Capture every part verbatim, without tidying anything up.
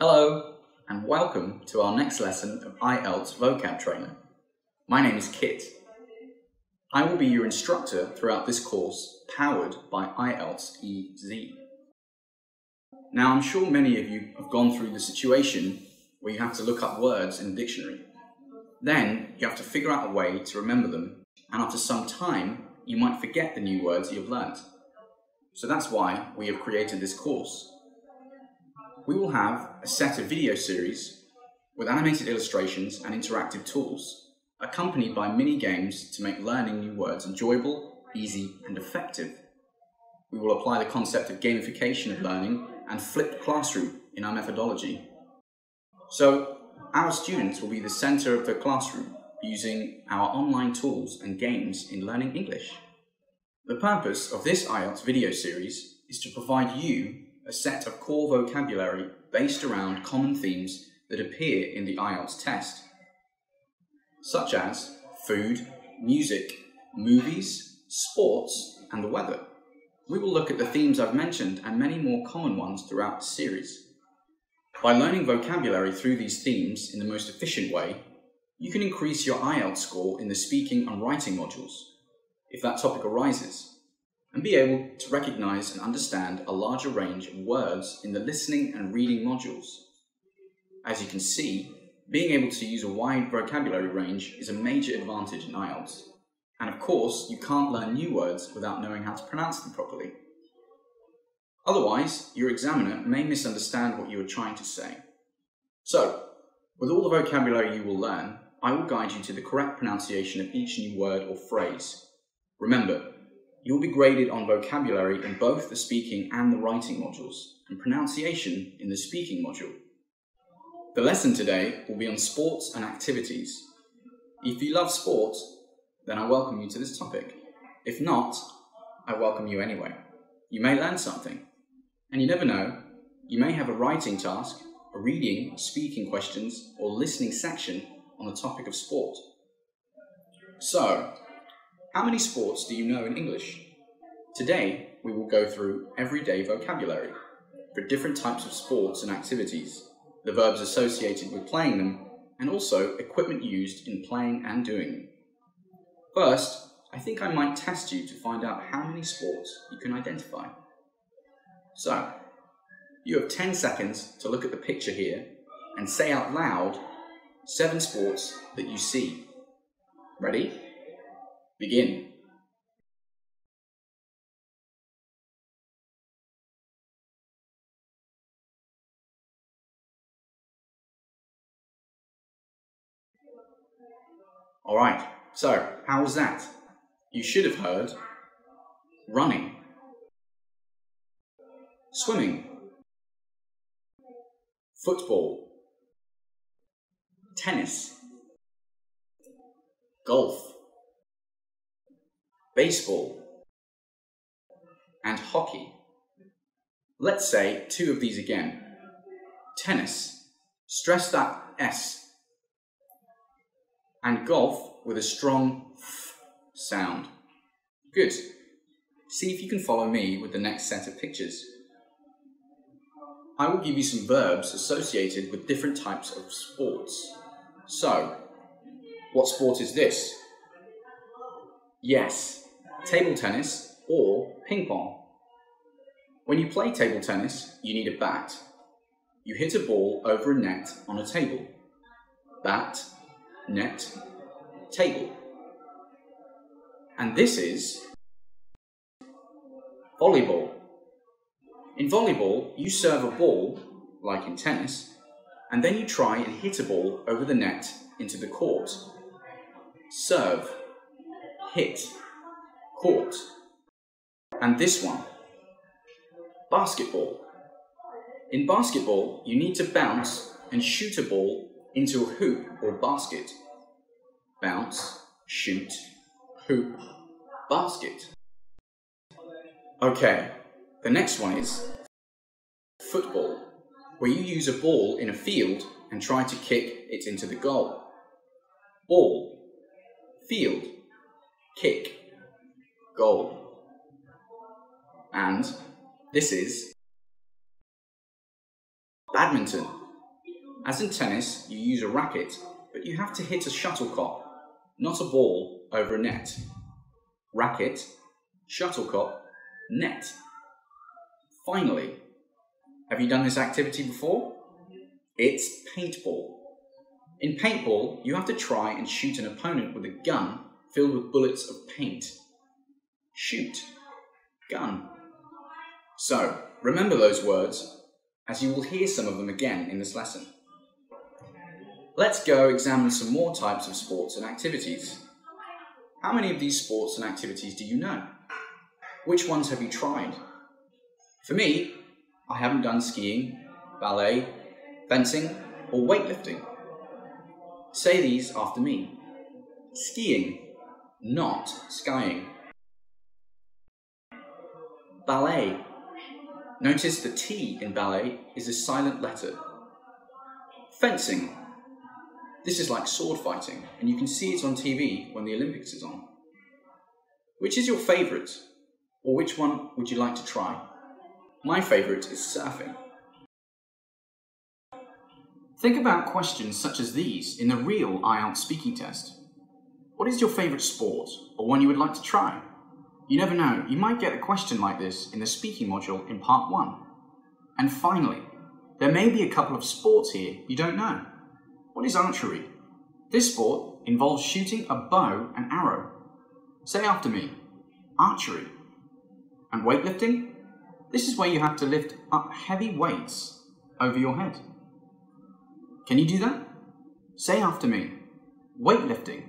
Hello and welcome to our next lesson of I E L T S Vocab Trainer. My name is Kit. I will be your instructor throughout this course, powered by I E L T S E Z. Now, I'm sure many of you have gone through the situation where you have to look up words in a dictionary. Then you have to figure out a way to remember them, and after some time you might forget the new words you've learnt. So that's why we have created this course. We will have a set of video series with animated illustrations and interactive tools, accompanied by mini games to make learning new words enjoyable, easy and effective. We will apply the concept of gamification of learning and flipped classroom in our methodology. So our students will be the centre of the classroom using our online tools and games in learning English. The purpose of this I E L T S video series is to provide you a set of core vocabulary based around common themes that appear in the I E L T S test, such as food, music, movies, sports, and the weather. We will look at the themes I've mentioned and many more common ones throughout the series. By learning vocabulary through these themes in the most efficient way, you can increase your I E L T S score in the speaking and writing modules, if that topic arises, and be able to recognise and understand a larger range of words in the listening and reading modules. As you can see, being able to use a wide vocabulary range is a major advantage in I E L T S. And of course, you can't learn new words without knowing how to pronounce them properly. Otherwise, your examiner may misunderstand what you are trying to say. So, with all the vocabulary you will learn, I will guide you to the correct pronunciation of each new word or phrase. Remember, you'll be graded on vocabulary in both the speaking and the writing modules, and pronunciation in the speaking module. The lesson today will be on sports and activities. If you love sport, then I welcome you to this topic. If not, I welcome you anyway. You may learn something, and you never know, you may have a writing task, a reading, speaking questions, or listening section on the topic of sport. So, how many sports do you know in English? Today, we will go through everyday vocabulary for different types of sports and activities, the verbs associated with playing them, and also equipment used in playing and doing them. First, I think I might test you to find out how many sports you can identify. So, you have ten seconds to look at the picture here and say out loud seven sports that you see. Ready? Begin. All right, so how was that? You should have heard running, swimming, football, tennis, golf, baseball, and hockey. Let's say two of these again. Tennis, stress that S, and golf with a strong F sound. Good. See if you can follow me with the next set of pictures. I will give you some verbs associated with different types of sports. So, what sport is this? Yes, table tennis or ping pong. When you play table tennis, you need a bat. You hit a ball over a net on a table. Bat, net, table. And this is volleyball. In volleyball, you serve a ball, like in tennis, and then you try and hit a ball over the net into the court. Serve, hit, court. And this one, basketball. In basketball, you need to bounce and shoot a ball into a hoop or basket. Bounce, shoot, hoop, basket. Okay, the next one is football, where you use a ball in a field and try to kick it into the goal. Ball, field, kick, goal. And this is badminton, As in tennis, you use a racket, but you have to hit a shuttlecock, not a ball, over a net. Racket, shuttlecock, net. Finally, have you done this activity before? It's paintball. In paintball, you have to try and shoot an opponent with a gun filled with bullets of paint. Shoot, gun. So, remember those words, as you will hear some of them again in this lesson. Let's go examine some more types of sports and activities. How many of these sports and activities do you know? Which ones have you tried? For me, I haven't done skiing, ballet, fencing, or weightlifting. Say these after me. Skiing, not skying. Ballet. Notice the T in ballet is a silent letter. Fencing. This is like sword fighting, and you can see it on T V when the Olympics is on. Which is your favourite? Or which one would you like to try? My favourite is surfing. Think about questions such as these in the real I E L T S speaking test. What is your favourite sport, or one you would like to try? You never know, you might get a question like this in the speaking module in part one. And finally, there may be a couple of sports here you don't know. What is archery? This sport involves shooting a bow and arrow. Say after me, archery. And weightlifting? This is where you have to lift up heavy weights over your head. Can you do that? Say after me, weightlifting.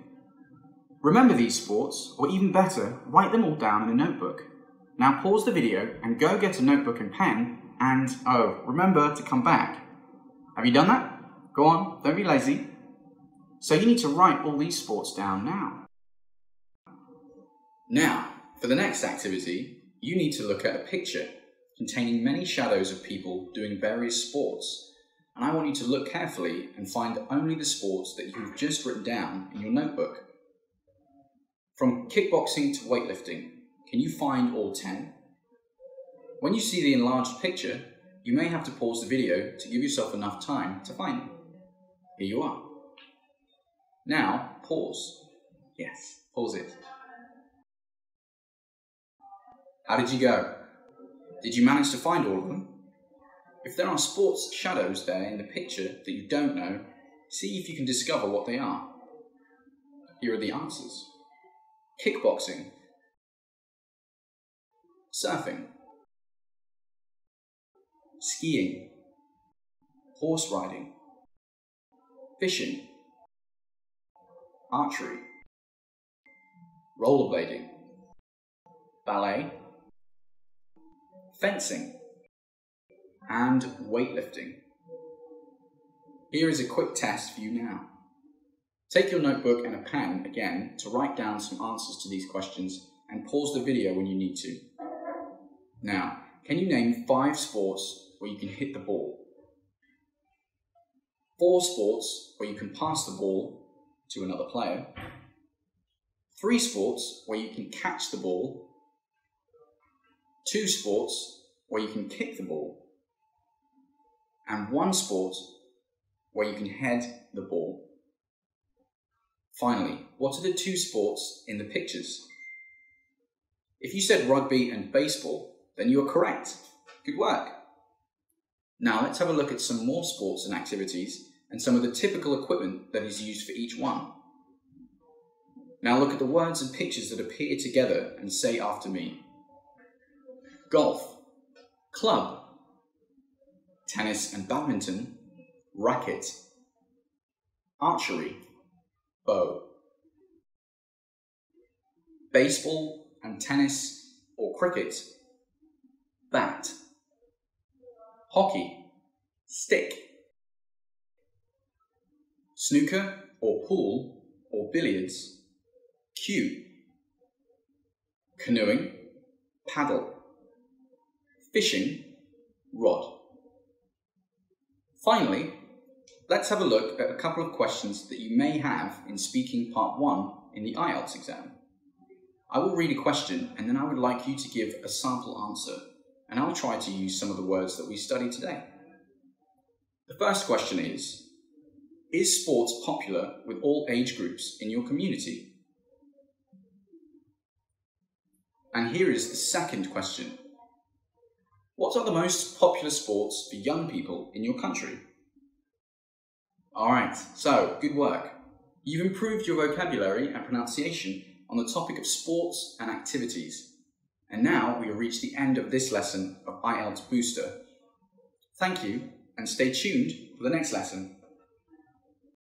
Remember these sports, or even better, write them all down in a notebook. Now pause the video and go get a notebook and pen, and oh, remember to come back. Have you done that? Go on, don't be lazy. So you need to write all these sports down now. Now, for the next activity, you need to look at a picture containing many shadows of people doing various sports. And I want you to look carefully and find only the sports that you've just written down in your notebook. From kickboxing to weightlifting, can you find all ten? When you see the enlarged picture, you may have to pause the video to give yourself enough time to find them. Here you are. Now, pause. Yes, pause it. How did you go? Did you manage to find all of them? If there are sports shadows there in the picture that you don't know, see if you can discover what they are. Here are the answers. Kickboxing. Surfing. Skiing. Horse riding. Fishing. Archery. Rollerblading. Ballet. Fencing. And weightlifting. Here is a quick test for you now. Take your notebook and a pen again to write down some answers to these questions and pause the video when you need to. Now, can you name five sports where you can hit the ball? Four sports where you can pass the ball to another player. Three sports where you can catch the ball. Two sports where you can kick the ball. And one sport where you can head the ball. Finally, what are the two sports in the pictures? If you said rugby and baseball, then you are correct. Good work. Now let's have a look at some more sports and activities and some of the typical equipment that is used for each one. Now look at the words and pictures that appear together and say after me. Golf, club, tennis and badminton, racket, archery, bow, baseball and tennis or cricket, bat, hockey, stick, snooker or pool or billiards, cue, canoeing, paddle, fishing, rod. Finally, let's have a look at a couple of questions that you may have in speaking part one in the I E L T S exam. I will read a question and then I would like you to give a sample answer, and I'll try to use some of the words that we studied today. The first question is, Is sports popular with all age groups in your community? And here is the second question. What are the most popular sports for young people in your country? Alright, so good work. You've improved your vocabulary and pronunciation on the topic of sports and activities. And now we have reached the end of this lesson of I E L T S Booster. Thank you, and stay tuned for the next lesson.